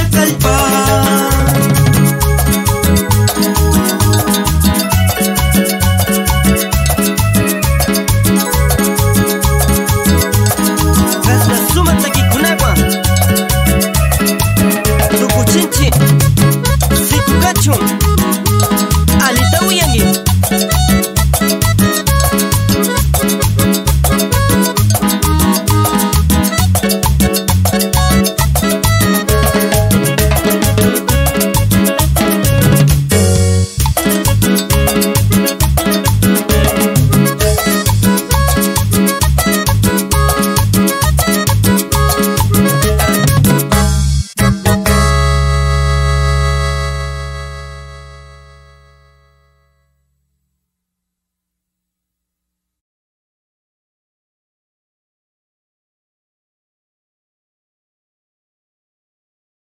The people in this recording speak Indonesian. Sakal pa.